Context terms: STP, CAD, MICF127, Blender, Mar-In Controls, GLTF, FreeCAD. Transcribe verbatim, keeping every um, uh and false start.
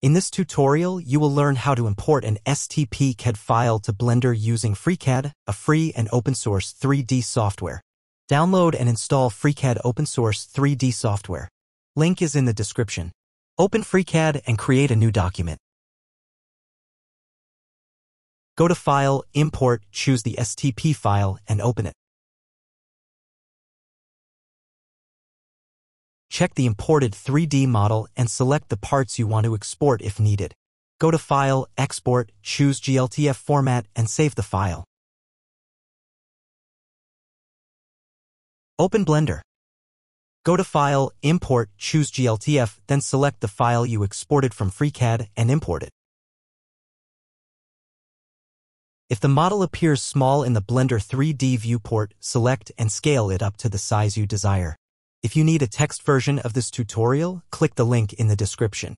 In this tutorial, you will learn how to import an S T P C A D file to Blender using FreeCAD, a free and open-source three D software. Download and install FreeCAD open-source three D software. Link is in the description. Open FreeCAD and create a new document. Go to File, Import, choose the S T P file and open it. Check the imported three D model and select the parts you want to export if needed. Go to File, Export, choose G L T F format and save the file. Open Blender. Go to File, Import, choose G L T F, then select the file you exported from FreeCAD and import it. If the model appears small in the Blender three D viewport, select and scale it up to the size you desire. If you need a text version of this tutorial, click the link in the description.